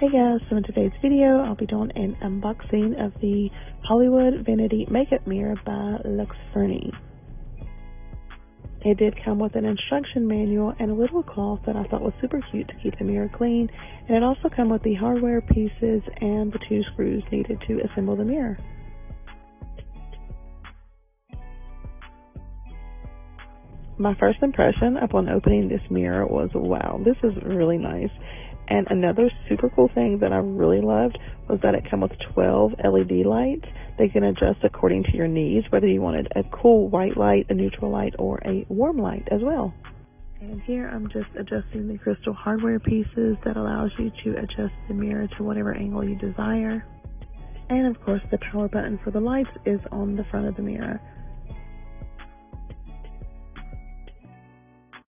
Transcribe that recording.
Hey guys, so in today's video I'll be doing an unboxing of the Hollywood Vanity Makeup Mirror by Luxfurni. It did come with an instruction manual and a little cloth that I thought was super cute to keep the mirror clean, and it also came with the hardware pieces and the two screws needed to assemble the mirror. My first impression upon opening this mirror was, wow, this is really nice. And another super cool thing that I really loved was that it came with 12 LED lights. They can adjust according to your needs, whether you wanted a cool white light, a neutral light, or a warm light as well. And here I'm just adjusting the crystal hardware pieces that allows you to adjust the mirror to whatever angle you desire. And of course the power button for the lights is on the front of the mirror.